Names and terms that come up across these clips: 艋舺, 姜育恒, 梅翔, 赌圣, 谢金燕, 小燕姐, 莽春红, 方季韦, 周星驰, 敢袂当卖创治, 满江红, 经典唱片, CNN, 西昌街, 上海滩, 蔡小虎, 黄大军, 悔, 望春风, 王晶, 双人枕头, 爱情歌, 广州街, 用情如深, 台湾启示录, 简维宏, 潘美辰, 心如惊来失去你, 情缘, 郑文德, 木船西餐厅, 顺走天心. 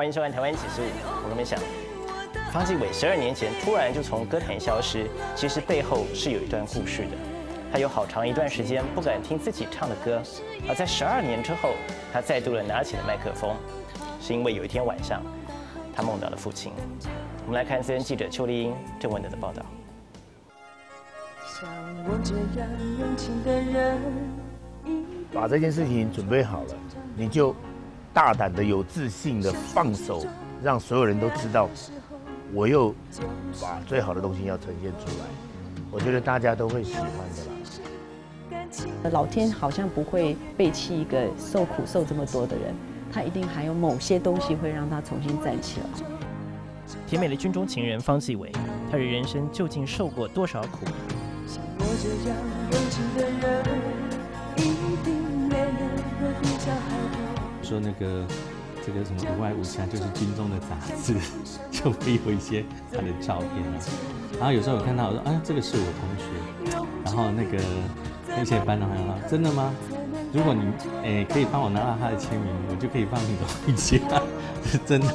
欢迎收看《台湾启示录》，我是梅翔。方季韦12年前突然就从歌坛消失，其实背后是有一段故事的。他有好长一段时间不敢听自己唱的歌，而在12年之后，他再度的拿起了麦克风，是因为有一天晚上，他梦到了父亲。我们来看 CNN 记者邱丽英、郑文德的报道。 把这件事情准备好了，你就大胆的、有自信的放手，让所有人都知道，我又把最好的东西要呈现出来。我觉得大家都会喜欢的啦。老天好像不会背弃一个受苦受这么多的人，他一定还有某些东西会让他重新站起来。 甜美的军中情人方季韦，她的人生究竟受过多少苦？说那个这个什么无爱无家，就是军中的杂志，就会有一些她的照片啊。然后有时候我看到我说啊，这个是我同学，然后那个那些班长还说真的吗？如果你可以帮我拿到他的签名，我就可以帮你的回家。 是真的，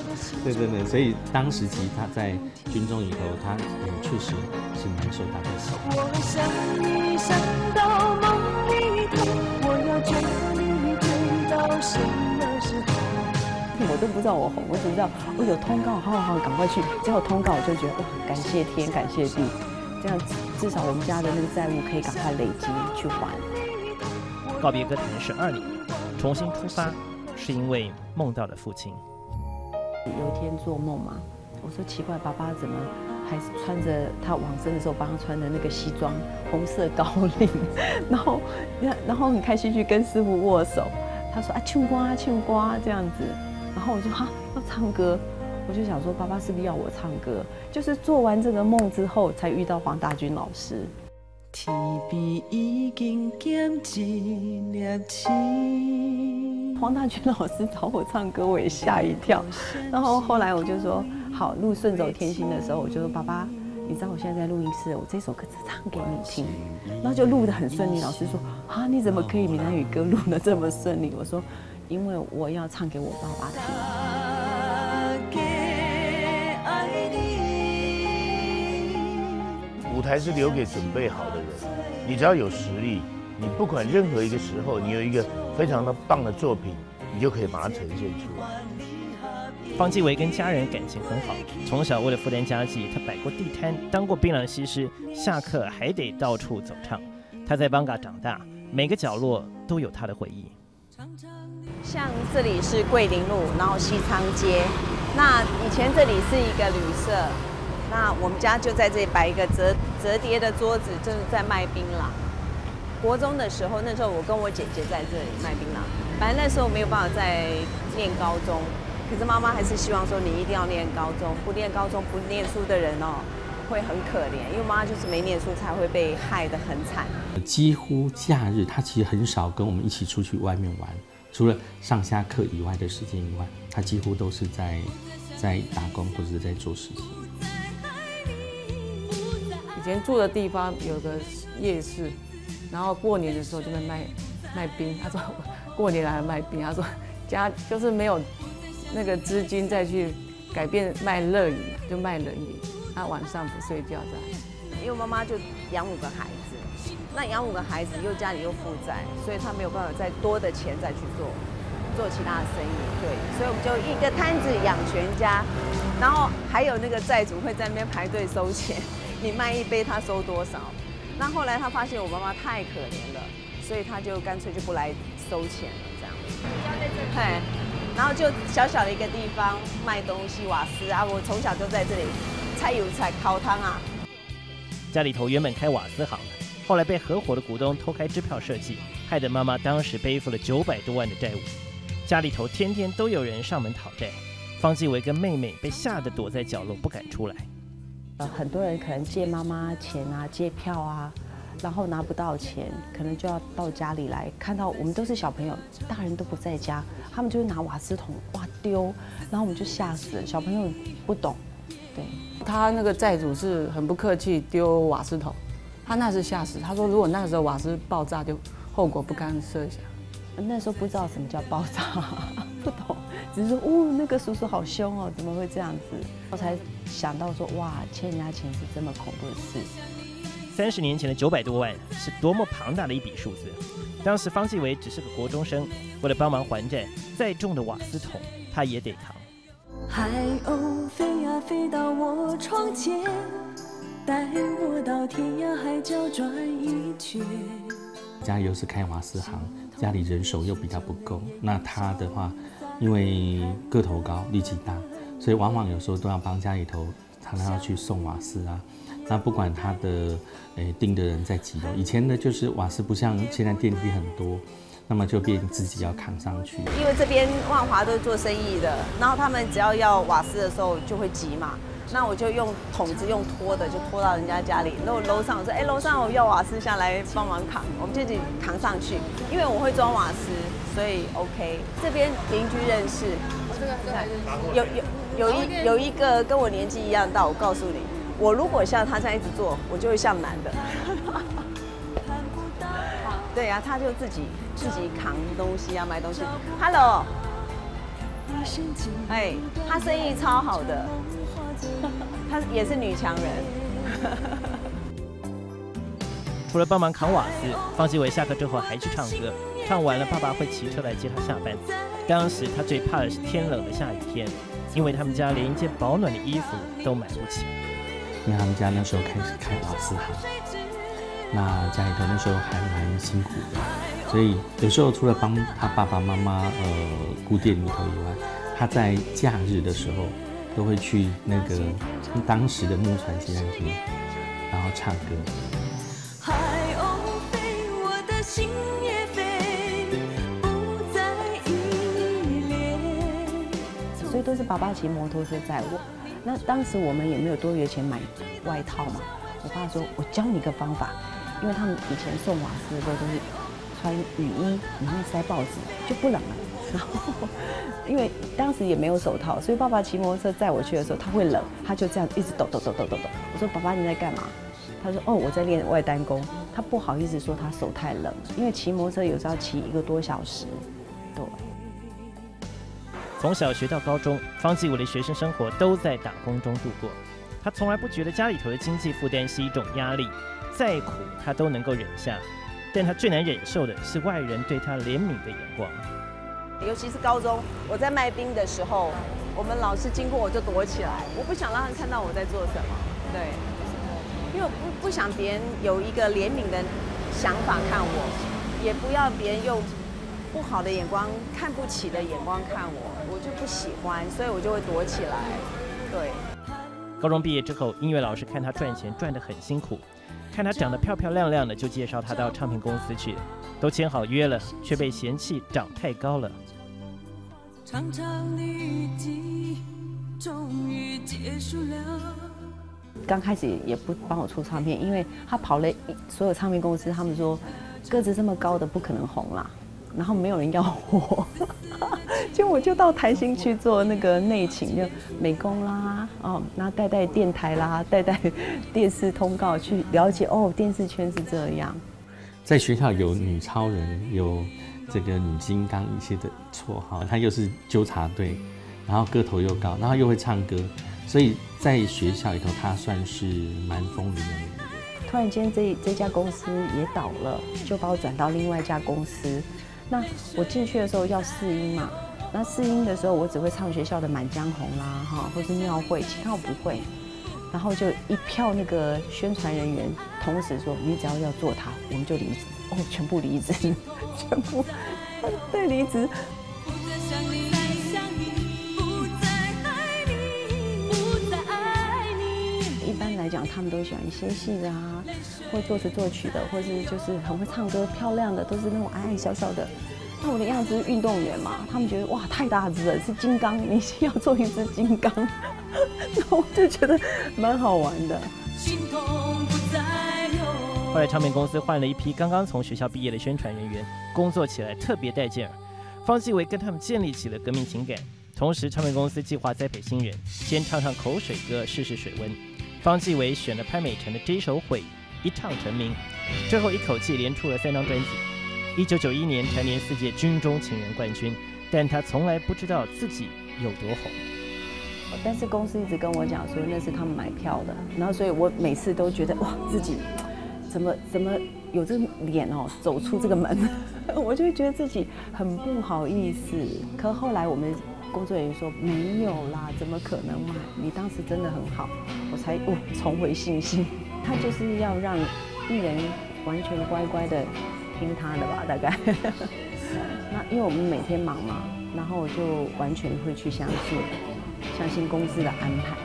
对，真的。所以当时其实他在军中里头，他确实是蛮受大家喜欢。我都不知道我红，我只知道我有通告，好好好，赶快去。只要有通告，我就觉得哇，感谢天，感谢地，这样至少我们家的那个债务可以赶快累积去还。告别歌坛12年，重新出发，是因为梦到了父亲。 有一天做梦嘛，我说奇怪，爸爸怎么还是穿着他往生的时候帮他穿的那个西装，红色高领，然后很开心去跟师傅握手，他说啊唱歌啊唱歌这样子，然后我就哈、啊、要唱歌，我就想说爸爸是不是要我唱歌？就是做完这个梦之后，才遇到黄大军老师。天边已经减一粒星。 黄大军老师找我唱歌，我也吓一跳。然后后来我就说好，录《顺走天心》的时候，我就说爸爸，你知道我现在在录音室，我这首歌只唱给你听。然后就录得很顺利。老师说啊，你怎么可以闽南语歌录得这么顺利？我说，因为我要唱给我爸爸听。舞台是留给准备好的人，你只要有实力。 你不管任何一个时候，你有一个非常的棒的作品，你就可以把它呈现出来。方季韦跟家人感情很好，从小为了负担家计，他摆过地摊，当过槟榔西施，下课还得到处走唱。他在艋舺长大，每个角落都有他的回忆。像这里是桂林路，然后西昌街，那以前这里是一个旅社，那我们家就在这里摆一个折叠的桌子，就是在卖槟榔。 国中的时候，那时候我跟我姐姐在这里卖槟榔。反正那时候没有办法再念高中，可是妈妈还是希望说你一定要念高中，不念高中不念书的人哦，会很可怜，因为妈妈就是没念书才会被害得很惨。几乎假日她其实很少跟我们一起出去外面玩，除了上下课以外的时间以外，她几乎都是在打工或者是在做事情。以前住的地方有个夜市。 然后过年的时候就会卖冰，他说过年还卖冰，他说家就是没有那个资金再去改变卖热饮，就卖冷饮。他晚上不睡觉在，因为妈妈就养5个孩子，那养5个孩子又家里又负债，所以他没有办法再多的钱再去做其他的生意，对，所以我们就一个摊子养全家，然后还有那个债主会在那边排队收钱，你卖一杯他收多少。 那后来他发现我妈妈太可怜了，所以他就干脆就不来收钱了，这样。对，然后就小小的一个地方卖东西瓦斯啊，我从小就在这里菜油菜烤汤啊。家里头原本开瓦斯行，后来被合伙的股东偷开支票设计，害得妈妈当时背负了900多万的债务，家里头天天都有人上门讨债。方季韦跟妹妹被吓得躲在角落不敢出来。 很多人可能借妈妈钱啊，借票啊，然后拿不到钱，可能就要到家里来。看到我们都是小朋友，大人都不在家，他们就拿瓦斯桶哇丢，然后我们就吓死了。小朋友不懂，对他那个债主是很不客气，丢瓦斯桶，他那是吓死。他说如果那时候瓦斯爆炸，就后果不堪设想。那时候不知道什么叫爆炸，不懂，只是说哦，那个叔叔好凶哦，怎么会这样子？我才想到说，哇，欠人家钱是这么恐怖的事。30年前的900多万是多么庞大的一笔数字，当时方季惟只是个国中生，为了帮忙还债，再重的瓦斯桶他也得扛。海鸥飞呀飞到我窗前，带我到天涯海角转一圈。家里又是开瓦斯行，家里人手又比较不够，那他的话。 因为个头高，力气大，所以往往有时候都要帮家里头，常常要去送瓦斯啊。那不管他的订的人在几楼，以前呢就是瓦斯不像现在电梯很多，那么就变自己要扛上去。因为这边万华都是做生意的，然后他们只要瓦斯的时候就会急嘛，那我就用桶子用拖的就拖到人家家里，然后楼上我说楼上我要瓦斯下来帮忙扛，我们自己扛上去，因为我会装瓦斯。 所以 OK， 这边邻居认识，有一个跟我年纪一样大，我告诉你，我如果像他这样一直做，我就会像男的。对啊，他就自己扛东西啊，买东西。Hello， 哎，他生意超好的，他也是女强人。除了帮忙扛瓦斯，方季惟下课之后还去唱歌，唱完了爸爸会骑车来接他下班。当时他最怕的是天冷的下雨天，因为他们家连一件保暖的衣服都买不起。因为他们家那时候开始开瓦斯行，那家里头那时候还蛮辛苦的，所以有时候除了帮他爸爸妈妈顾店里头以外，他在假日的时候都会去那个当时的木船西餐厅，然后唱歌。 海鸥飞，我的心也飞，不再依恋。所以都是爸爸骑摩托车载我。那当时我们也没有多余的钱买外套嘛。我爸说：“我教你一个方法，因为他们以前送瓦斯的时候都是穿雨衣里面塞报纸，就不冷了。”然后因为当时也没有手套，所以爸爸骑摩托车载我去的时候，他会冷，他就这样一直抖抖抖抖抖抖。我说：“爸爸你在干嘛？” 他说：“哦，我在练外单功。”他不好意思说他手太冷，因为骑摩托车有时候要骑1个多小时。对。从小学到高中，方季惟的学生生活都在打工中度过。他从来不觉得家里头的经济负担是一种压力，再苦他都能够忍下。但他最难忍受的是外人对他怜悯的眼光。尤其是高中，我在卖冰的时候，我们老师经过我就躲起来，我不想让他看到我在做什么。对。 因为不想别人有一个怜悯的想法看我，也不要别人用不好的眼光、看不起的眼光看我，我就不喜欢，所以我就会躲起来。对。高中毕业之后，音乐老师看他赚钱赚得很辛苦，看他长得漂漂亮亮的，就介绍他到唱片公司去，都签好约了，却被嫌弃长太高了。长长的雨季终于结束了。 刚开始也不帮我出唱片，因为他跑了所有唱片公司，他们说个子这么高的不可能红啦，然后没有人要我，就我就到台新去做那个内勤，就美工啦，哦，然后带电台啦，带电视通告去了解哦，电视圈是这样。在学校有女超人，有这个女金刚一些的绰号，他又是纠察队，然后个头又高，然后又会唱歌。 所以在学校里头，他算是蛮风云人物的。突然间，这家公司也倒了，就把我转到另外一家公司。那我进去的时候要试音嘛，那试音的时候我只会唱学校的《满江红》啦，哈，或是庙会，其他我不会。然后就一票那个宣传人员同时说：“你只要要做它，我们就离职。”哦，全部离职，全部对离职。 来讲，他们都喜欢纤细的啊，或作词作曲的，或是就是很会唱歌、漂亮的，都是那种矮矮小小的。那我的样子是运动员嘛，他们觉得哇太大只了，是金刚，你要做一只金刚。那我就觉得蛮好玩的。后来唱片公司换了一批刚刚从学校毕业的宣传人员，工作起来特别带劲儿。方季惟跟他们建立起了革命情感，同时唱片公司计划栽培新人，先唱唱口水歌试试水温。 方季惟选了潘美辰的这首《悔》，一唱成名，最后一口气连出了3张专辑。1991年蝉联世界军中情人冠军，但他从来不知道自己有多红。但是公司一直跟我讲说那是他们买票的，然后所以我每次都觉得哇，自己怎么有这个脸哦，走出这个门，我就会觉得自己很不好意思。可后来我们工作人员说没有啦，怎么可能嘛？你当时真的很好，我才重回信心。他就是要让艺人完全乖乖的听他的吧，大概。那因为我们每天忙嘛，然后我就完全会去相信公司的安排。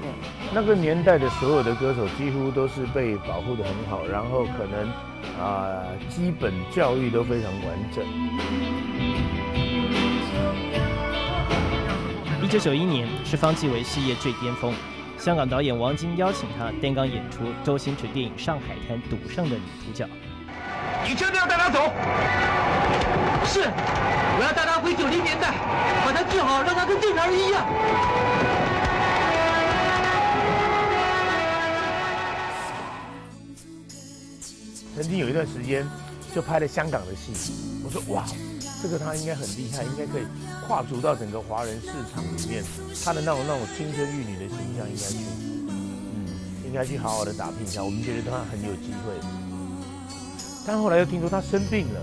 对，那个年代的所有的歌手几乎都是被保护得很好，然后可能基本教育都非常完整。1991年是方季韦事业最巅峰，香港导演王晶邀请他担纲演出周星驰电影《上海滩》赌圣的女主角。你真的要带他走？是，我要带他回90年代，把他治好，让他跟正常人一样。曾经有一段时间，就拍了香港的戏。我说哇，这个他应该很厉害，应该可以跨足到整个华人市场里面，他的那种青春玉女的形象，应该去，好好的打拼一下。我们觉得他很有机会，但后来又听说他生病了。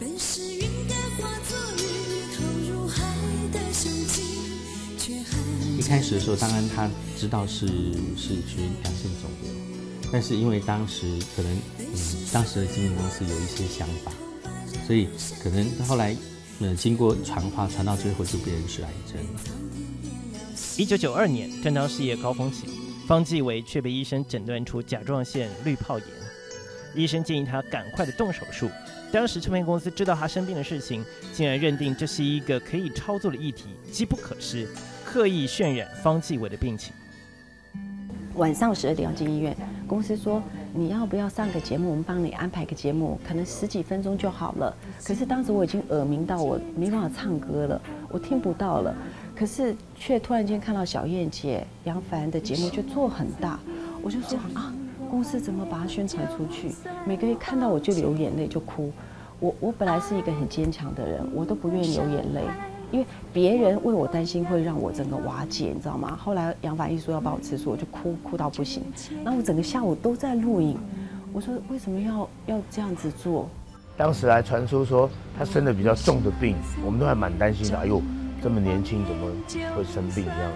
本是云淡化作雨，投入海的深情，却还。一开始的时候，当然他知道是去良性肿瘤，但是因为当时可能当时的经纪公司有一些想法，所以可能后来经过传话，传到最后就变成是癌症。1992年正当事业高峰期，方季韦却被医生诊断出甲状腺滤泡炎，医生建议他赶快的动手术。 当时唱片公司知道他生病的事情，竟然认定这是一个可以操作的议题，机不可失，刻意渲染方季韦的病情。晚上12点要进医院，公司说你要不要上个节目，我们帮你安排个节目，可能10几分钟就好了。可是当时我已经耳鸣到我没办法唱歌了，我听不到了，可是却突然间看到小燕姐、杨凡的节目就做很大，我就说啊。 公司怎么把它宣传出去？每个人看到我就流眼泪，就哭。我本来是一个很坚强的人，我都不愿意流眼泪，因为别人为我担心会让我整个瓦解，你知道吗？后来杨凡一说要把我吃素，我就哭到不行。然后我整个下午都在录影，我说为什么要这样子做？当时还传出说他生了比较重的病，我们都还蛮担心的。哎呦，这么年轻怎么会生病这样？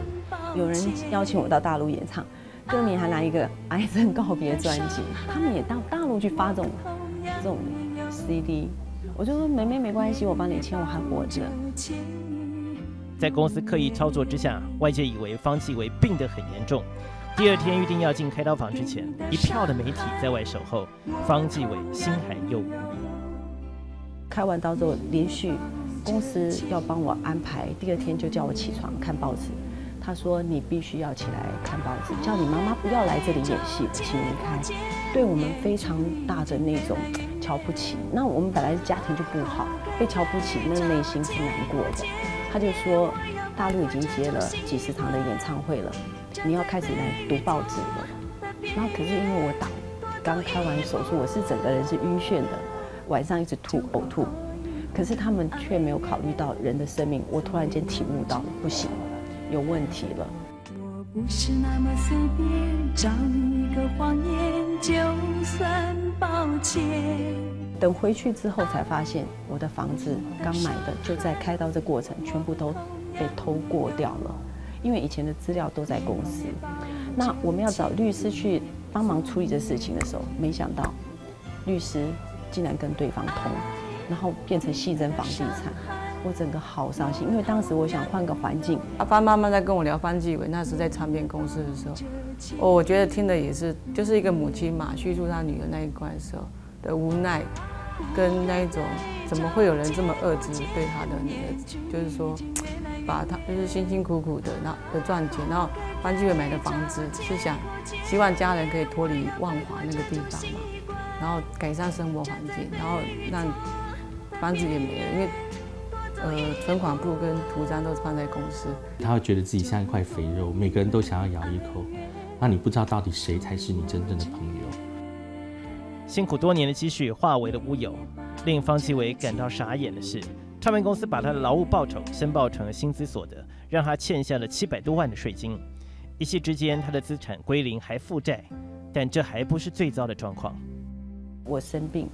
有人邀请我到大陆演唱。 歌迷还拿一个癌症告别专辑，他们也到大陆去发这种 CD， 我就说梅梅没关系，我帮你签，我还活着。在公司刻意操作之下，外界以为方季韦病得很严重。第2天预定要进开刀房之前，一票的媒体在外守候，方季韦心寒又无力。开完刀之后，连续公司要帮我安排，第2天就叫我起床看报纸。 他说：“你必须要起来看报纸，叫你妈妈不要来这里演戏，请离开。”对我们非常大的那种瞧不起。那我们本来家庭就不好，被瞧不起，那内心是难过的。他就说：“大陆已经接了几10场的演唱会了，你要开始来读报纸了。”然后可是因为我刚开完手术，我是整个人是晕眩的，晚上一直吐呕吐。可是他们却没有考虑到人的生命。我突然间体悟到了，不行。 有问题了。我不是那么随便，找一个谎言就算抱歉。等回去之后才发现，我的房子刚买的，就在开刀这过程，全部都被偷过掉了。因为以前的资料都在公司，那我们要找律师去帮忙处理这事情的时候，没想到律师竟然跟对方通，然后变成细征房地产。 我整个好伤心，因为当时我想换个环境。阿爸妈妈在跟我聊方季韦，那时在唱片公司的时候，我觉得听的也是，就是一个母亲嘛，叙述她女儿那一关的时候的无奈，跟那一种怎么会有人这么恶质对她的女儿，就是说，把她就是辛辛苦苦的那赚钱，然后方季韦买的房子是想希望家人可以脱离万华那个地方嘛，然后改善生活环境，然后让房子也没了，因为。 存款簿跟图章都放在公司，他会觉得自己像一块肥肉，每个人都想要咬一口，那你不知道到底谁才是你真正的朋友。辛苦多年的积蓄化为了乌有，令方季韦感到傻眼的是，唱片公司把他的劳务报酬申报成了薪资所得，让他欠下了700多万的税金。一夕之间，他的资产归零，还负债。但这还不是最糟的状况。我生病，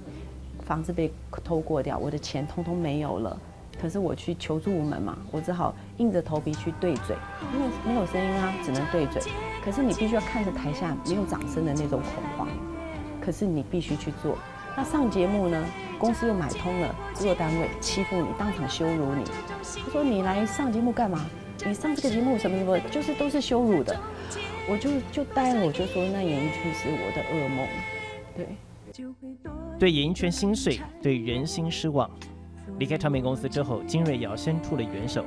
房子被偷过掉，我的钱通通没有了。可是我去求助无门嘛，我只好硬着头皮去对嘴，因为没有声音啊，只能对嘴。可是你必须要看着台下没有掌声的那种恐慌，可是你必须去做。那上节目呢？公司又买通了制作单位，欺负你，当场羞辱你。他说你来上节目干嘛？你上这个节目什么什么，就是都是羞辱的。我就呆了，我就说那演艺圈是我的噩梦。对演艺圈心碎，对人心失望。离开唱片公司之后，金瑞瑶伸出了援手，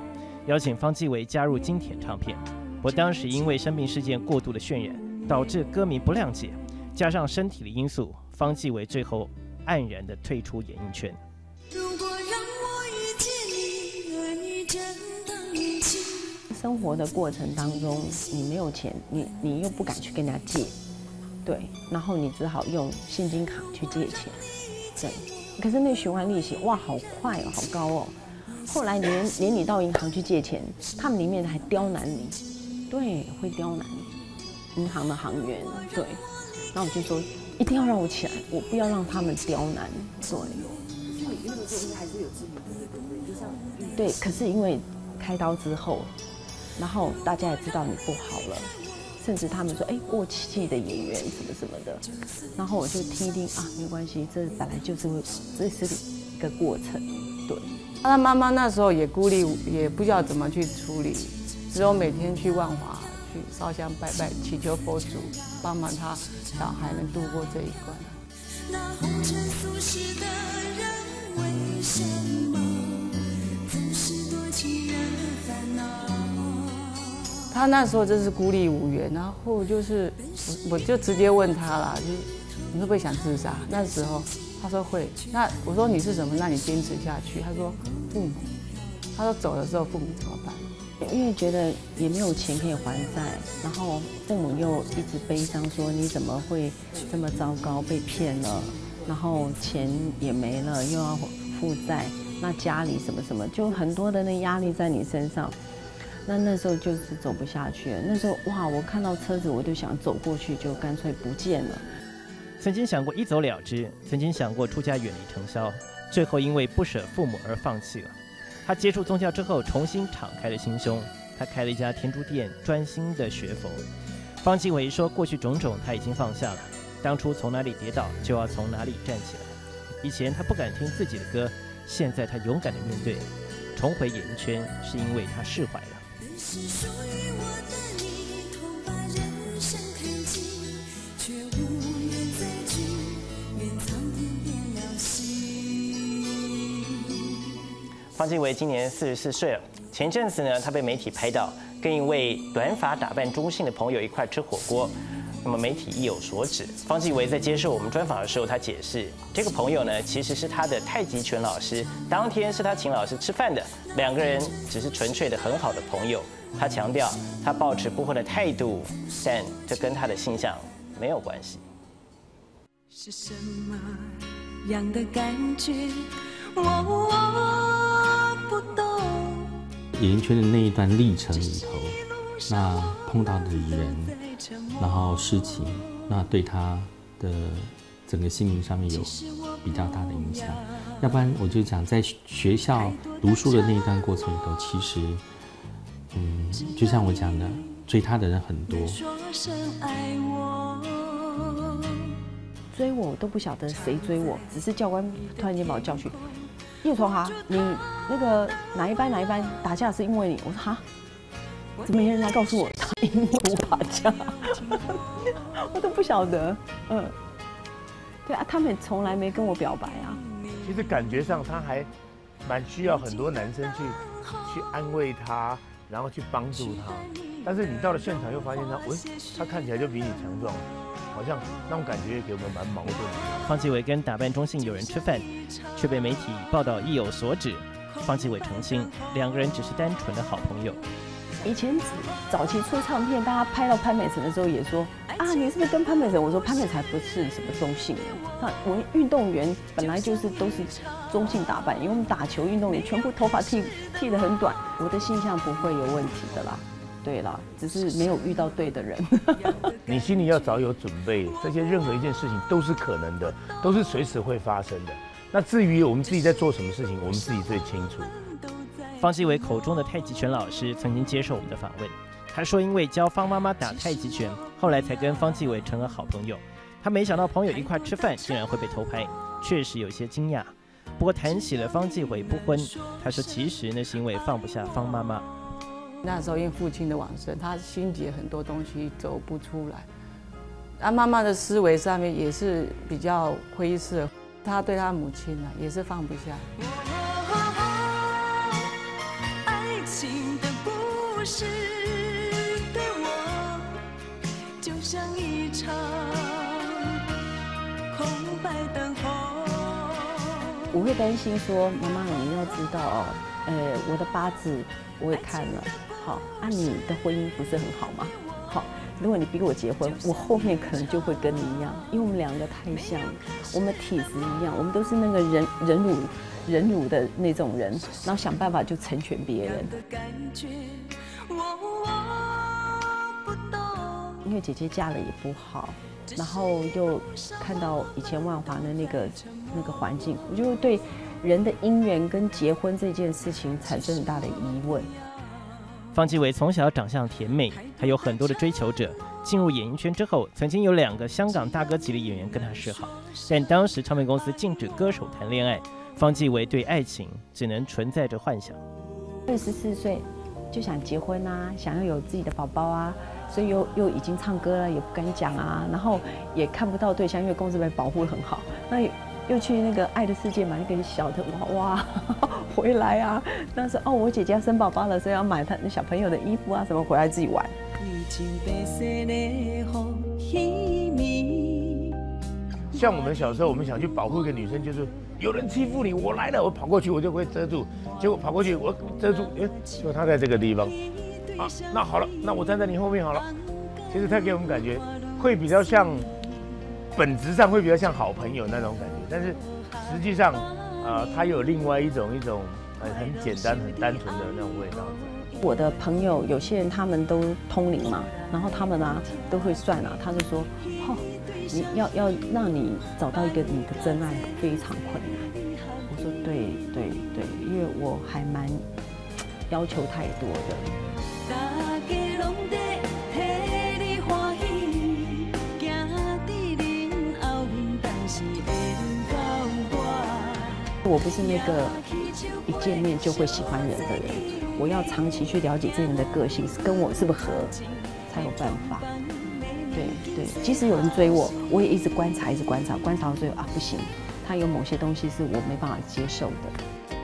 邀请方季惟加入经典唱片。我当时因为生病事件过度的渲染，导致歌迷不谅解，加上身体的因素，方季惟最后。 黯然地退出演艺圈。生活的过程当中，你没有钱，你又不敢去跟人家借，对，然后你只好用现金卡去借钱，对。可是那循环利息，哇，好快哦，好高哦。后来连你到银行去借钱，他们里面还刁难你，对，会刁难你，银行的行员，对。然后我就说。 一定要让我起来，我不要让他们刁难。对，就你那个时候还是有知名度的，对不对？就像对，可是因为开刀之后，然后大家也知道你不好了，甚至他们说哎过气的演员什么什么的，然后我就听一听啊，没关系，这本来就是会，这是一个过程。对，他妈妈那时候也孤立，也不知道怎么去处理，只有每天去万华。 烧香拜拜，祈求佛祖帮忙他小孩能度过这一关。他那时候真是孤立无援，然后就是我就直接问他啦，就你会不会想自杀？那时候他说会，那我说你是什么？那你坚持下去。他说父母，他说走的时候父母怎么办？ 因为觉得也没有钱可以还债，然后父母又一直悲伤，说你怎么会这么糟糕，被骗了，然后钱也没了，又要负债，那家里什么什么，就很多的那压力在你身上。那时候就是走不下去了。那时候哇，我看到车子我就想走过去，就干脆不见了。曾经想过一走了之，曾经想过出家远离尘嚣，最后因为不舍父母而放弃了。 他接触宗教之后，重新敞开了心胸。他开了一家天珠店，专心的学佛。方季惟说，过去种种他已经放下了。当初从哪里跌倒，就要从哪里站起来。以前他不敢听自己的歌，现在他勇敢的面对。重回演艺圈，是因为他释怀了。方季惟今年44岁了。前阵子呢，他被媒体拍到跟一位短发打扮中性的朋友一块吃火锅。那么媒体意有所指。方季惟在接受我们专访的时候，他解释，这个朋友呢其实是他的太极拳老师，当天是他请老师吃饭的，两个人只是纯粹的很好的朋友。他强调，他抱持不婚的态度，但这跟他的性向没有关系。是什么样的感觉？我不懂。演艺圈的那一段历程里头，那碰到的人，然后事情，那对他的整个心灵上面有比较大的影响。要不然我就讲，在学校读书的那一段过程里头，其实，就像我讲的，追他的人很多。追我，我都不晓得谁追我，只是教官突然间把我叫去。 叶崇华，你那个哪一班打架是因为你？我说哈，怎么没人来告诉我他因为我打架？我都不晓得。对啊，他们从来没跟我表白啊。其实感觉上他还蛮需要很多男生去安慰他，然后去帮助他。但是你到了现场又发现他，喂，他看起来就比你强壮。 好像那种感觉给我们蛮矛盾的。方季惟跟打扮中性友人吃饭，却被媒体报道意有所指。方季惟澄清，两个人只是单纯的好朋友。以前早期出唱片，大家拍到潘美辰的时候也说啊，你是不是跟潘美辰？我说潘美辰不是什么中性的，我们运动员本来就是都是中性打扮，因为我们打球运动员全部头发剃得很短，我的形象不会有问题的啦。 对啦，只是没有遇到对的人。你心里要早有准备，这些任何一件事情都是可能的，都是随时会发生的。那至于我们自己在做什么事情，我们自己最清楚。方季韦口中的太极拳老师曾经接受我们的访问，他说因为教方妈妈打太极拳，后来才跟方季韦成了好朋友。他没想到朋友一块吃饭竟然会被偷拍，确实有些惊讶。不过谈起了方季韦不婚，他说其实呢是因为放不下方妈妈。 那时候因为父亲的往生，他心结很多东西走不出来。他妈妈的思维上面也是比较灰色，他对他母亲啊也是放不下。我会担心说，妈妈你要知道哦，我的八字我也看了。 好，啊，你的婚姻不是很好吗？好，如果你逼我结婚，我后面可能就会跟你一样，因为我们两个太像了，我们体质一样，我们都是那个忍辱的那种人，然后想办法就成全别人。因为姐姐嫁了也不好，然后又看到以前万华的那个环境，我就对人的姻缘跟结婚这件事情产生很大的疑问。 方季韦从小长相甜美，还有很多的追求者。进入演艺圈之后，曾经有2个香港大哥级的演员跟他示好，但当时唱片公司禁止歌手谈恋爱，方季韦对爱情只能存在着幻想。24岁就想结婚啊，想要有自己的宝宝啊，所以又已经唱歌了，也不敢讲啊，然后也看不到对象，因为公司被保护得很好。那又去那个爱的世界买那个小的娃娃。回来啊，那时候哦，我姐姐要生宝宝了，所以要买她小朋友的衣服啊，什么回来自己玩。像我们小时候，我们想去保护一个女生，就是有人欺负你，我来了，我跑过去，我就会遮住。结果跑过去，我遮住，哎，就她在这个地方。啊，那好了，那我站在你后面好了。其实她给我们感觉会比较像，本质上会比较像好朋友那种感觉，但是实际上。 它有另外一种很简单、很单纯的那种味道。我的朋友有些人他们都通灵嘛，然后他们啊都会算啊，他就说，哦，你要让你找到一个你的真爱非常困难。我说对，因为我还蛮要求太多的。 我不是那个一见面就会喜欢人的人，我要长期去了解这人的个性，跟我是不是合，才有办法。对，即使有人追我，我也一直观察到最后啊，不行，他有某些东西是我没办法接受的。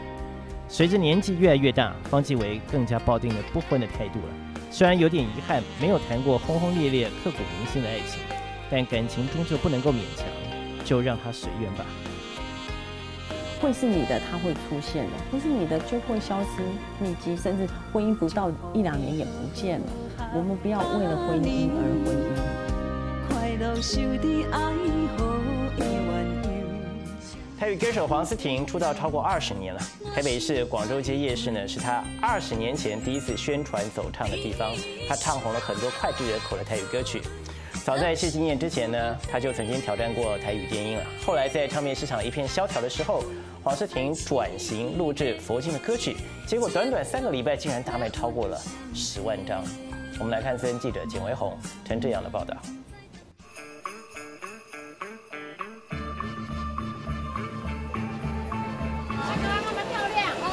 随着年纪越来越大，方季韦更加抱定了不婚的态度了。虽然有点遗憾，没有谈过轰轰烈烈、刻骨铭心的爱情，但感情终究不能够勉强，就让它随缘吧。 会是你的，它会出现的；不是你的，就会消失匿迹，甚至婚姻不到1-2年也不见了。我们不要为了婚姻而婚姻。台语歌手黄思婷出道超过20年了，台北市广州街夜市呢是她20年前第一次宣传走唱的地方，她唱红了很多脍炙人口的台语歌曲。 早在谢金燕之前呢，她就曾经挑战过台语电音了。后来在唱片市场一片萧条的时候，黄思婷转型录制佛经的歌曲，结果短短3个礼拜竟然大卖超过了10万张。我们来看CN记者简维宏、陈志阳的报道。哇，妈妈那么漂亮！哦，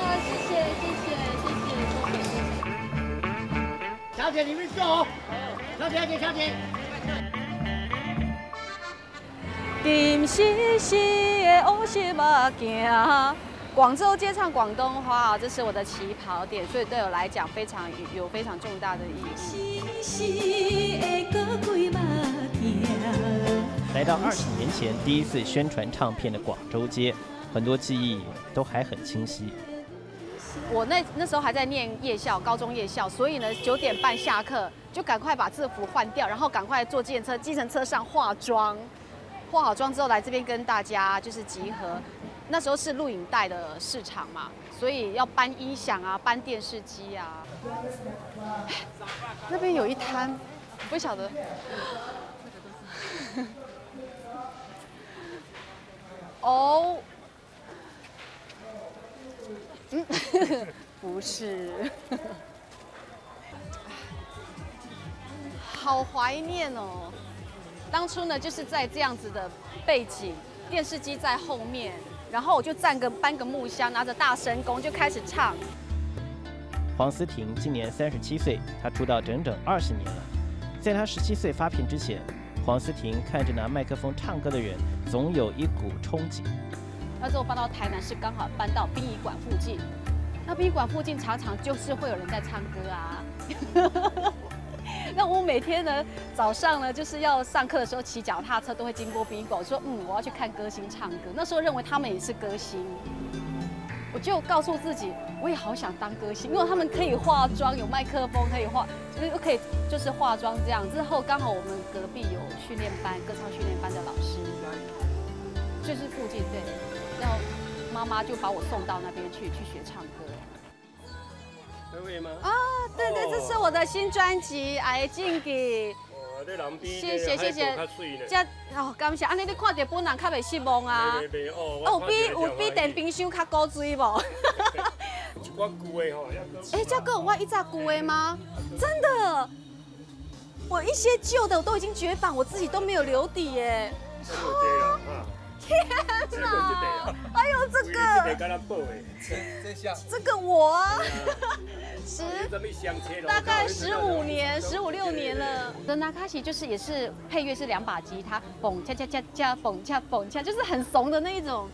谢谢。小姐，你们坐哦。小姐。 金细细的乌色目镜，广州街唱广东话啊，这是我的起跑点，所以对我来讲非常有非常重大的意义。来到20年前第一次宣传唱片的广州街，很多记忆都还很清晰。我那时候还在念夜校，高中夜校，所以呢9点半下课就赶快把制服换掉，然后赶快坐计程车上化妆，化好妆之后来这边跟大家就是集合。那时候是录影带的市场嘛，所以要搬音响啊，搬电视机啊。那边有一摊，不晓得。哦。嗯，不是，好怀念哦。当初呢，就是在这样子的背景，电视机在后面，然后我就搬个木箱，拿着大声公就开始唱。黄思婷今年37岁，她出道整整20年了。在她17岁发片之前，黄思婷看着拿麦克风唱歌的人，总有一股憧憬。 那时候搬到台南是刚好搬到殡仪馆附近，那殡仪馆附近常常就是会有人在唱歌啊。那我每天呢早上呢就是要上课的时候骑脚踏车都会经过殡仪馆，我说我要去看歌星唱歌。那时候认为他们也是歌星，我就告诉自己我也好想当歌星，因为他们可以化妆，有麦克风可以化，又可以就是化妆这样。之后刚好我们隔壁有训练班，歌唱训练班的老师，就是附近对。 然后妈妈就把我送到那边去学唱歌。这位吗？啊，对对，这是我的新专辑《爱情歌》。哦，你南边谢谢谢谢。这哦，感谢。安尼你看到本人较袂失望啊。袂哦。有比电冰箱较古锥无？我旧的吼。哎，这个有我以前旧的吗？真的，我一些旧的我都已经绝版，我自己都没有留底耶。天哪！哎呦，这个，这个我大概15、16年了。的纳卡西就是也是配乐是2把吉他，蹦恰恰恰恰蹦恰蹦恰，就是很怂的那一种。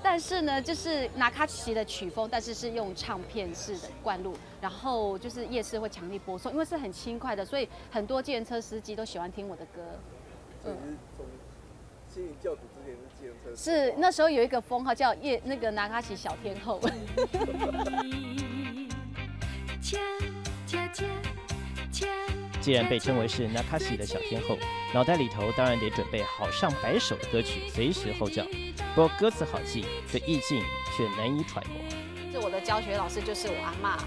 但是呢，就是纳卡西的曲风，但是是用唱片式的灌录，然后就是夜市会强力播送，因为是很轻快的，所以很多计程车司机都喜欢听我的歌。心灵教主之前是计程车，是那时候有一个封号叫那个纳卡西小天后。既然被称为是纳卡西的小天后，脑袋里头当然得准备好上百首的歌曲随时候叫。不过歌词好记，对意境却难以揣摩。这我的教学老师就是我阿嬷。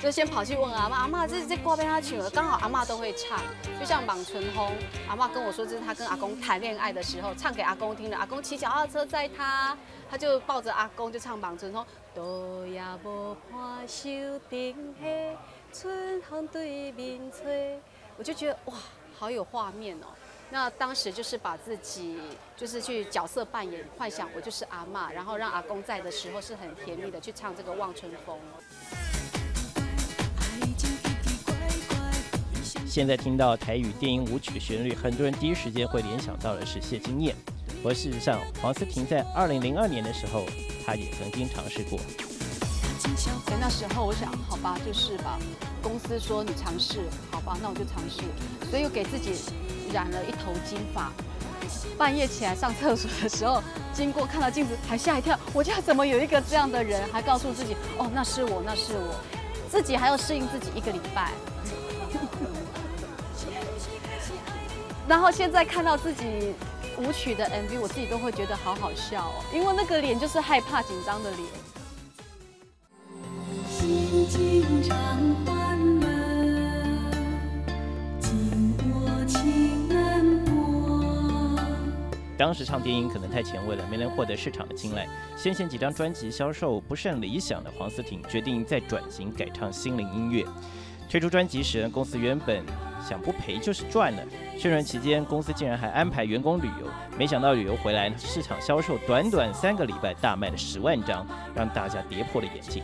就先跑去问阿嬷，阿嬷这歌被他唱了，刚好阿嬷都会唱，就像《莽春红》，阿嬷跟我说这是她跟阿公谈恋爱的时候唱给阿公听的，阿公骑脚踏车载她，她就抱着阿公就唱《莽春红》。路也无伴，手顶黑，春风对面吹。我就觉得哇，好有画面哦。那当时就是把自己就是去角色扮演，幻想我就是阿嬷，然后让阿公在的时候是很甜蜜的去唱这个《望春风》。 现在听到台语电影舞曲旋律，很多人第一时间会联想到的是谢金燕。而事实上，黄思婷在2002年的时候，她也曾经尝试过。那时候我想，好吧，就是吧。公司说你尝试，好吧，那我就尝试。所以我给自己染了一头金发。半夜起来上厕所的时候，经过看到镜子，还吓一跳，我家怎么有一个这样的人？还告诉自己，哦，那是我，那是我。自己还要适应自己1个礼拜。 然后现在看到自己舞曲的 MV， 我自己都会觉得好好笑哦，因为那个脸就是害怕、紧张的脸。当时唱电影可能太前卫了，没能获得市场的青睐。先几张专辑销售不甚理想的黄思婷，决定再转型改唱心灵音乐。 推出专辑时，公司原本想不赔就是赚了。宣传期间，公司竟然还安排员工旅游，没想到旅游回来，市场销售短短3个礼拜大卖了10万张，让大家跌破了眼镜。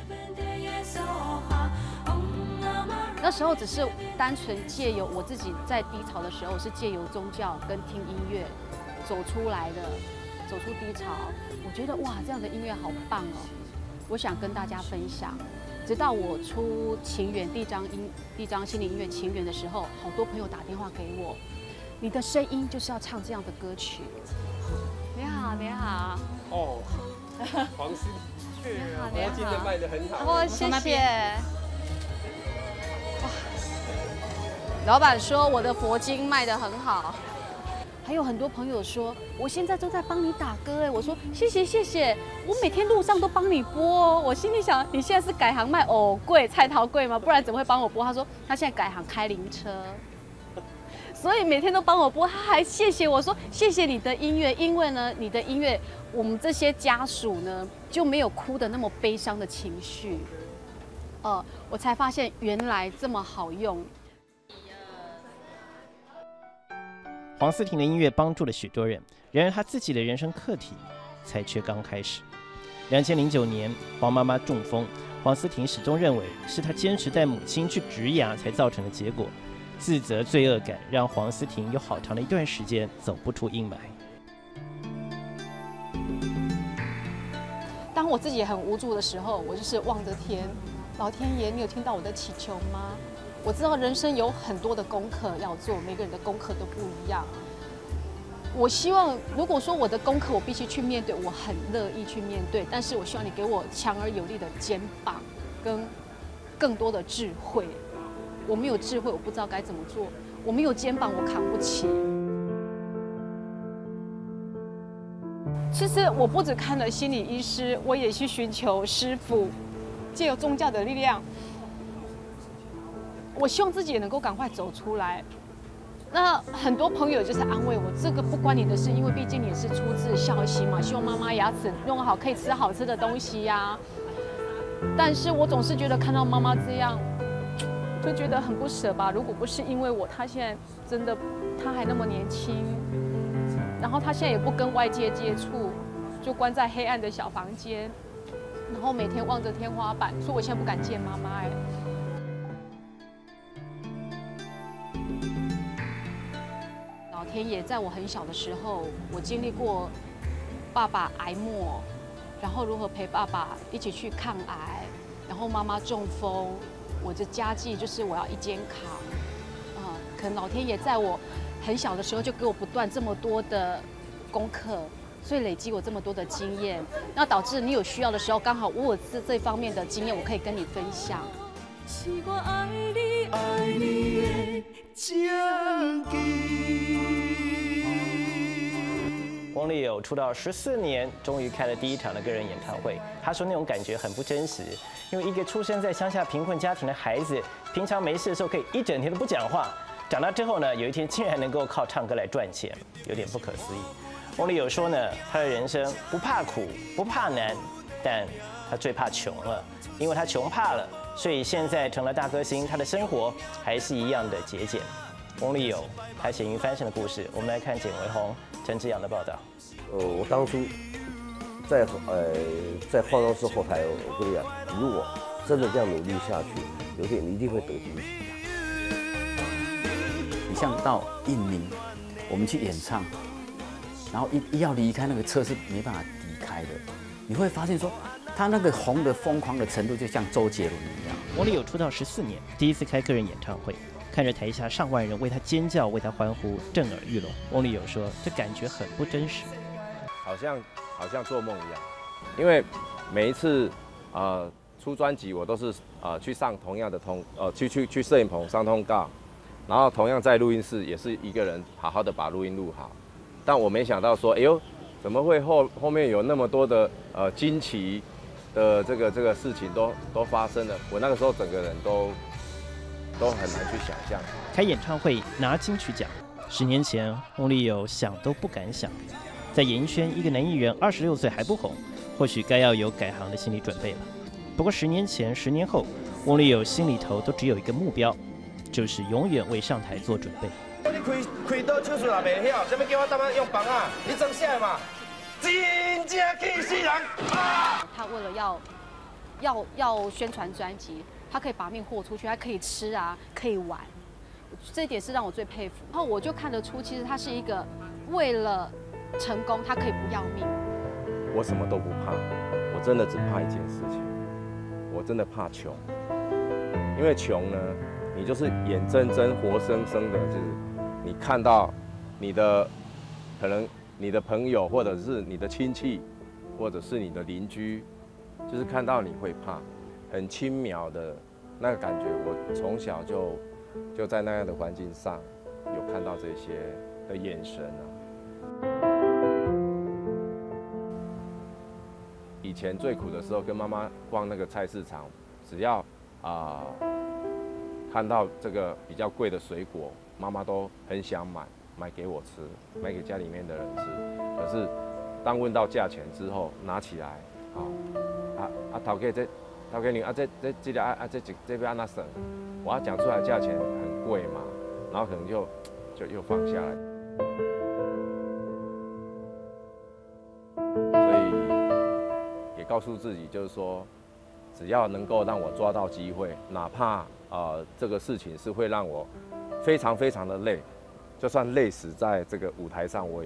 那时候只是单纯借由我自己在低潮的时候，是借由宗教跟听音乐走出来的，走出低潮。我觉得哇，这样的音乐好棒哦，我想跟大家分享。 直到我出《情缘》第一张心灵音乐《情缘》的时候，好多朋友打电话给我，你的声音就是要唱这样的歌曲。你好，你好。哦，黄思去，然后今天卖得很好。哦，谢谢。老板说我的佛经卖得很好。 还有很多朋友说，我现在都在帮你打歌哎，我说谢谢谢谢，我每天路上都帮你播哦。我心里想，你现在是改行卖藕桂、菜桃桂吗？不然怎么会帮我播？他说他现在改行开灵车，所以每天都帮我播。他还谢谢我说谢谢你的音乐，因为呢，你的音乐我们这些家属呢就没有哭的那么悲伤的情绪。我才发现原来这么好用。 黄思婷的音乐帮助了许多人，然而她自己的人生课题才却刚开始。2009年，黄妈妈中风，黄思婷始终认为是她坚持带母亲去植牙才造成的结果。自责、罪恶感让黄思婷有好长的一段时间走不出阴霾。当我自己很无助的时候，我就是望着天，老天爷，你有听到我的祈求吗？ 我知道人生有很多的功课要做，每个人的功课都不一样。我希望，如果说我的功课我必须去面对，我很乐意去面对，但是我希望你给我强而有力的肩膀，跟更多的智慧。我没有智慧，我不知道该怎么做；我没有肩膀，我扛不起。其实我不只看了心理医师，我也去寻求师父，借由宗教的力量。 我希望自己也能够赶快走出来。那很多朋友就是安慰我，这个不关你的事，因为毕竟你也是出自孝心嘛，希望妈妈牙齿弄好，可以吃好吃的东西呀。但是我总是觉得看到妈妈这样，就觉得很不舍吧。如果不是因为我，她现在真的，她还那么年轻，然后她现在也不跟外界接触，就关在黑暗的小房间，然后每天望着天花板，所以我现在不敢见妈妈哎。 天爷在我很小的时候，我经历过爸爸癌末，然后如何陪爸爸一起去抗癌，然后妈妈中风，我的家计就是我要一肩扛啊。可能老天爷在我很小的时候就给我不断这么多的功课，所以累积我这么多的经验，那导致你有需要的时候，刚好我有这方面的经验，我可以跟你分享。 是我爱你，爱你的真挚。汪丽友出道14年，终于开了第一场的个人演唱会。他说那种感觉很不真实，因为一个出生在乡下贫困家庭的孩子，平常没事的时候可以一整天都不讲话，长大之后呢，有一天竟然能够靠唱歌来赚钱，有点不可思议。汪丽友说呢，他的人生不怕苦，不怕难，但他最怕穷了，因为他穷怕了。 所以现在成了大歌星，他的生活还是一样的节俭。翁立友他咸鱼翻身的故事，我们来看简维宏、陈志扬的报道。我当初在化妆师后台，我跟你讲，如果真的这样努力下去，有点你一定会得惊喜的。你像到印尼，我们去演唱，然后一要离开那个车是没办法离开的，你会发现说。 他那个红的疯狂的程度，就像周杰伦一样。汪丽友出道14年，第一次开个人演唱会，看着台下上万人为他尖叫、为他欢呼，震耳欲聋。汪丽友说：“这感觉很不真实，好像做梦一样。因为每一次出专辑，我都是去上同样的去摄影棚上通告，然后同样在录音室也是一个人好好的把录音录好。但我没想到说，哎呦，怎么会后面有那么多的惊奇？” 的这个事情都发生了，我那个时候整个人都很难去想象。开演唱会拿金曲奖，10年前翁立友想都不敢想，在演艺圈一个男艺人26岁还不红，或许该要有改行的心理准备了。不过10年前、10年后，翁立友心里头都只有一个目标，就是永远为上台做准备。你开刀手术也袂晓，什么叫我他妈用棒啊？你装啥嘛？ 真正气死人！他为了要宣传专辑，他可以把命豁出去，他可以吃啊，可以玩，这一点是让我最佩服。然后我就看得出，其实他是一个为了成功，他可以不要命。我什么都不怕，我真的只怕一件事情，我真的怕穷。因为穷呢，你就是眼睁睁、活生生的，就是你看到你的可能。 你的朋友，或者是你的亲戚，或者是你的邻居，就是看到你会怕，很轻描的那个感觉。我从小就在那样的环境上，有看到这些的眼神啊。以前最苦的时候，跟妈妈逛那个菜市场，只要看到这个比较贵的水果，妈妈都很想买，买给我吃，买给家里面的人吃。可是当问到价钱之后，拿起来，头家，这边安那省，我要讲出来价钱很贵嘛，然后可能就又放下来。所以也告诉自己，就是说，只要能够让我抓到机会，哪怕这个事情是会让我非常非常的累，就算累死在这个舞台上，我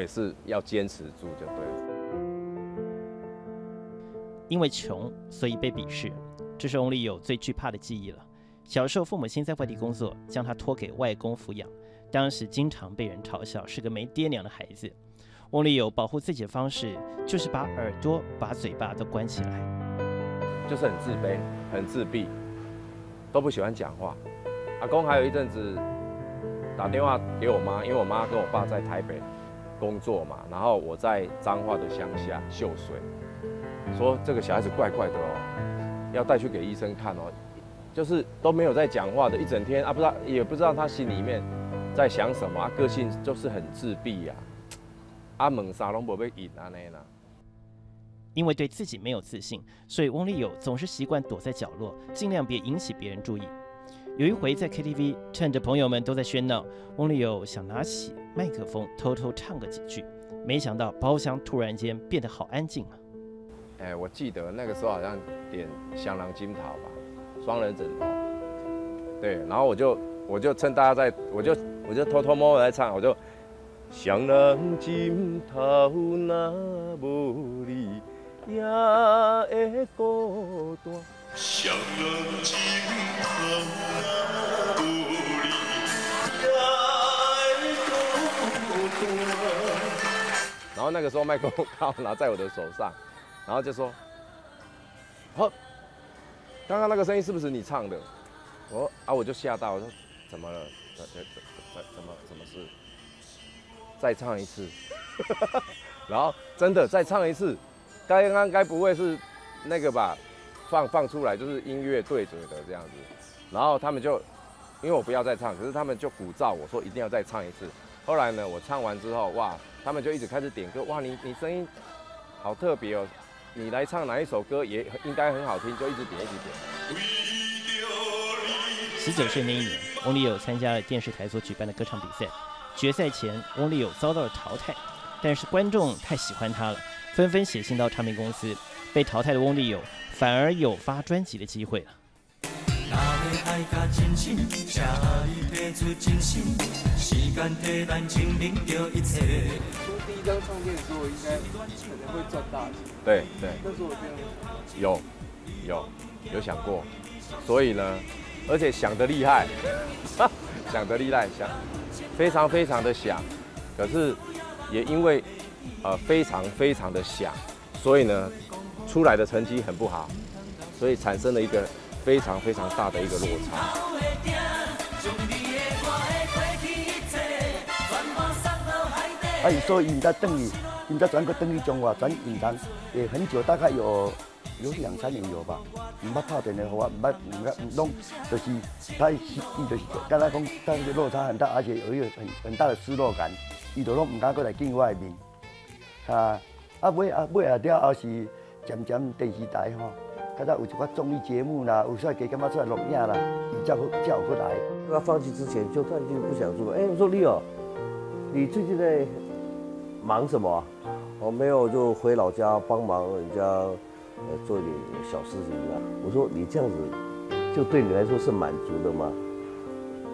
也是要坚持住就对了。因为穷，所以被鄙视，这是翁立友最惧怕的记忆了。小时候，父母亲在外地工作，将他托给外公抚养，当时经常被人嘲笑是个没爹娘的孩子。翁立友保护自己的方式，就是把耳朵、把嘴巴都关起来，就是很自卑、很自闭，都不喜欢讲话。阿公还有一阵子打电话给我妈，因为我妈跟我爸在台北工作嘛，然后我在彰化的乡下秀水，说这个小孩子怪怪的哦，要带去给医生看哦，就是都没有在讲话的，一整天啊，也不知道他心里面在想什么啊，个性就是很自闭呀，啊，问啥拢不被引啊那啦。因为对自己没有自信，所以翁立友总是习惯躲在角落，尽量别引起别人注意。有一回在 KTV， 趁着朋友们都在喧闹，翁立友想拿起麦克风偷偷唱个几句，没想到包厢突然间变得好安静啊！哎，我记得那个时候好像点《香囊金桃》吧，《双人枕头》。对，然后我就趁大家在，我就偷偷摸摸来唱，我就《香囊金桃》那无你也会孤单。双人枕头无你也会孤单。然后那个时候麦克风刚好拿在我的手上，然后就说：“好，刚刚那个声音是不是你唱的？”我就吓到，我说：“怎么了？怎么是？再唱一次。”然后真的再唱一次，刚刚不会是那个吧？放出来就是音乐对准的这样子，然后他们就因为我不要再唱，可是他们就鼓噪我说一定要再唱一次。后来呢，我唱完之后，哇，他们就一直开始点歌，哇，你声音好特别哦，你来唱哪一首歌也应该很好听，就一直点一直点。19岁那一年，翁立友参加了电视台所举办的歌唱比赛，决赛前翁立友遭到了淘汰，但是观众太喜欢他了，纷纷写信到唱片公司。被淘汰的翁立友反而有发专辑的机会了。出第一张唱片的时候，应该可能会赚大钱。对，那时候我这样有想过，所以呢，而且想得厉害，非常非常的想，可是也因为非常非常的想，所以呢。出来的成绩很不好，所以产生了一个非常非常大的一个落差。啊，所以人家等于，人家转个等于中华转云南也很久，大概有2、3年有吧。唔捌拍电话，唔捌弄，就是他就是刚才讲，他的落差很大，而且有一个很大的失落感，伊就拢唔敢过来见我的面。尾啊了后是。渐电视台吼，刚才有一寡综艺节目啦，有些给干嘛出来录影啦，你叫我过来。他放弃之前就断定不想做。哎，我说立友，你最近在忙什么啊？我没有，就回老家帮忙人家，做一点小事情啊。我说你这样子，就对你来说是满足的吗？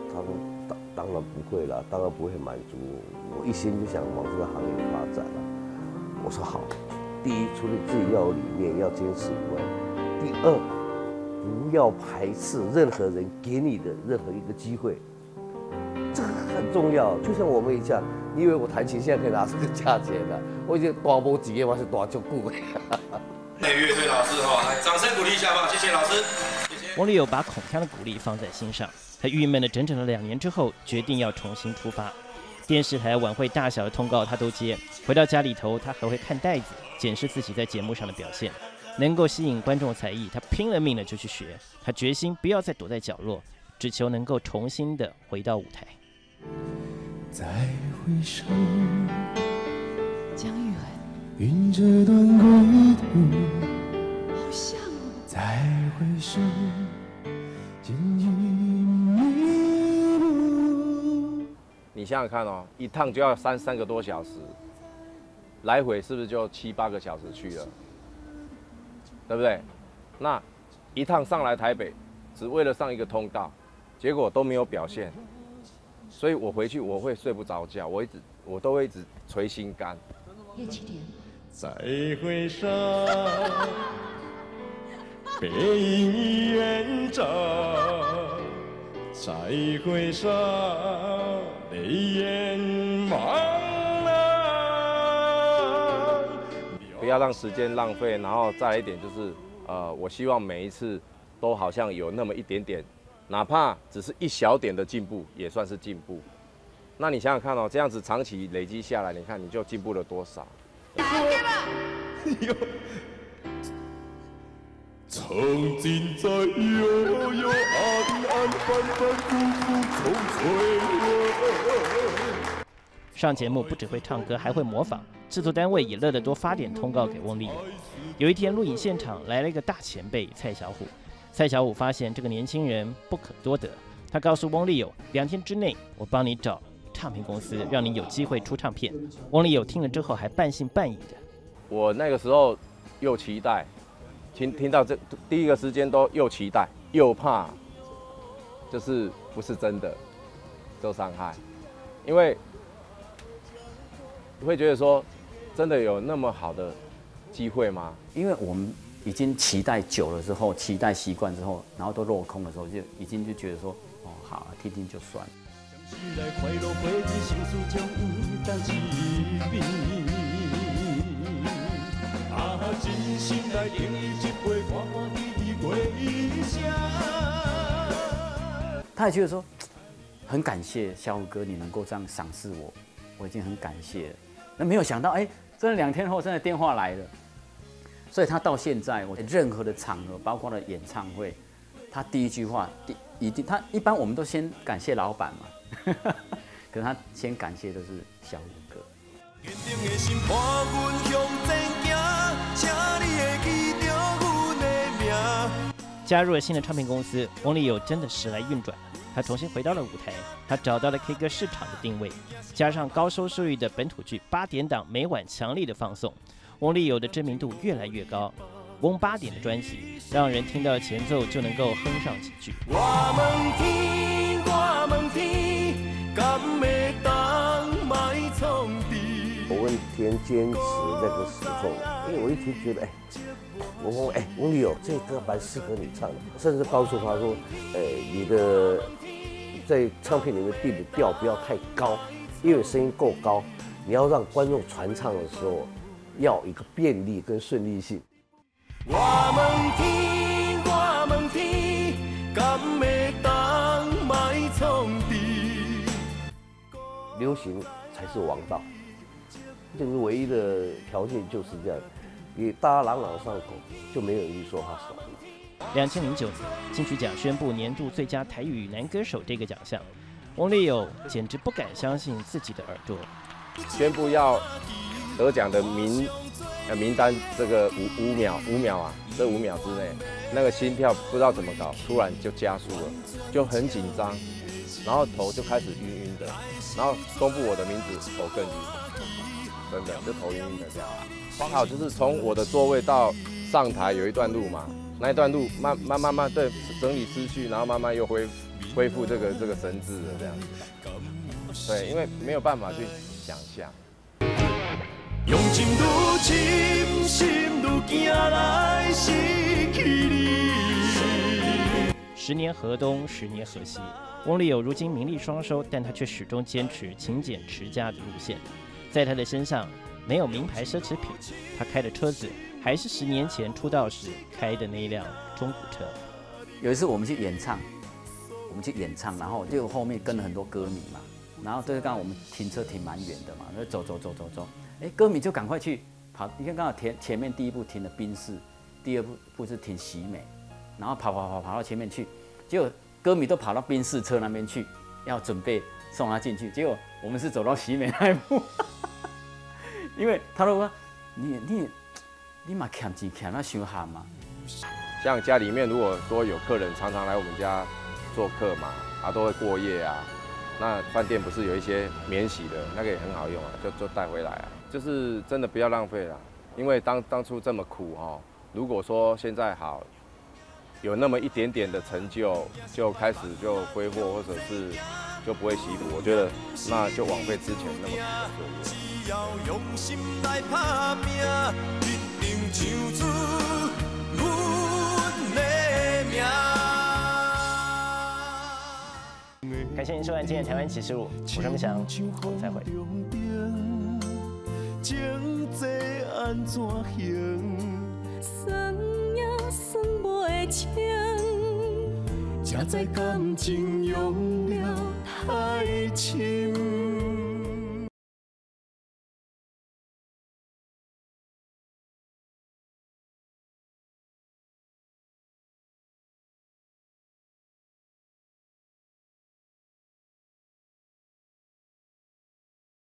他说当然不会了，当然不会满足。我一心就想往这个行业发展了。我说好。第一，除了自己要有理念、要坚持以外，第二，不要排斥任何人给你的任何一个机会，这个很重要。就像我们一样，你以为我弹琴现在可以拿这个价钱的？我已经大波几个，我是大脚骨。内乐队老师哈，来掌声鼓励一下吧，谢谢老师。王立友把孔锵的鼓励放在心上，他郁闷了整整的2年之后，决定要重新出发。电视台、晚会大小的通告他都接，回到家里头他还会看带子，检视自己在节目上的表现。能够吸引观众的才艺，他拼了命的就去学，他决心不要再躲在角落，只求能够重新的回到舞台。再回首，姜育恒。 云这段归途，好像哦。再回首，渐已迷路。你想想看哦，一趟就要3个多小时，来回是不是就7、8个小时去了？对不对？那一趟上来台北，只为了上一个通告，结果都没有表现，所以我回去我会睡不着觉，我都会一直捶心肝。夜7点。 再回首，背影已远走。再回首，泪眼朦胧。不要让时间浪费，然后再来一点就是，我希望每一次都好像有那么一点点，哪怕只是一小点的进步，也算是进步。那你想想看哦，这样子长期累积下来，你看你就进步了多少？ 曾经在幽幽暗暗、反反复复中上节目不只会唱歌，还会模仿。制作单位也乐得多发点通告给翁立友。有一天录影现场来了一个大前辈蔡小虎，蔡小虎发现这个年轻人不可多得，他告诉翁立友，2天之内我帮你找 唱片公司让你有机会出唱片。翁立友听了之后还半信半疑的。我那个时候又期待，听到这第一个时间都又期待又怕，就是不是真的受伤害，因为你会觉得说真的有那么好的机会吗？因为我们已经期待久了之后，期待习惯之后，然后都落空的时候，就已经就觉得说哦好啊，听听就算了。 时来快乐回忆，幸福将不当疾病。啊，真心来定义这杯看看你的微笑。他也觉得说，很感谢小虎哥，你能够这样赏识我，我已经很感谢了。那没有想到，哎，真的2天后，真的电话来了。所以他到现在，我任何的场合，包括了演唱会，他第一句话，他一般我们都先感谢老板嘛。 可是他先感谢的是小虎哥。加入了新的唱片公司，翁立友真的时来运转，他重新回到了舞台，他找到了 K 歌市场的定位，加上高收视率的本土剧8点档每晚强力的放送，翁立友的知名度越来越高。翁8点的专辑让人听到前奏就能够哼上几句。我问田坚持那个时候，因为我一直觉得，翁立友这歌蛮适合你唱的，甚至告诉他说，你的在唱片里面定的调不要太高，因为声音够高，你要让观众传唱的时候要一个便利跟顺利性。我们听，敢袂当卖创治。流行才是王道，这个唯一的条件就是这样，你大家朗朗上口，就没有人说他爽了。2009年，金曲奖宣布年度最佳台语男歌手这个奖项，翁立友简直不敢相信自己的耳朵。宣布要得奖的名单，这个五秒啊，这5秒之内，那个心跳不知道怎么搞，突然就加速了，就很紧张。 然后头就开始晕晕的，然后公布我的名字，头更晕，真的就头晕晕的这样。刚好就是从我的座位到上台有一段路嘛，那一段路慢慢对整理思绪，然后慢慢又恢复这个神智的这样。对，因为没有办法去想象。用情如深，心如惊来失去你。10年河东，10年河西。 翁立友如今名利双收，但他却始终坚持勤俭持家的路线。在他的身上没有名牌奢侈品，他开的车子还还是10年前出道时开的那一辆中古车。有一次我们去演唱，然后就后面跟了很多歌迷嘛，然后对，刚好我们停车停蛮远的嘛，就走，哎，歌迷就赶快去跑，你看刚好前面第一步停了宾士，第二步是停喜美，然后跑到前面去，结果歌迷都跑到宾士车那边去，要准备送他进去，结果我们是走到喜美那一步，因为他都说你嘛欠钱欠那伤憨嘛，像家里面如果说有客人常常来我们家做客嘛，都会过夜啊。那饭店不是有一些免洗的，那个也很好用啊，就带回来啊。就是真的不要浪费啦，因为当初这么苦哦，如果说现在好，有那么一点点的成就，就开始就挥霍，或者是就不会惜福。我觉得那就枉费之前那么苦。感谢您收看今天《台湾启示录》，我是明翔，我们再会。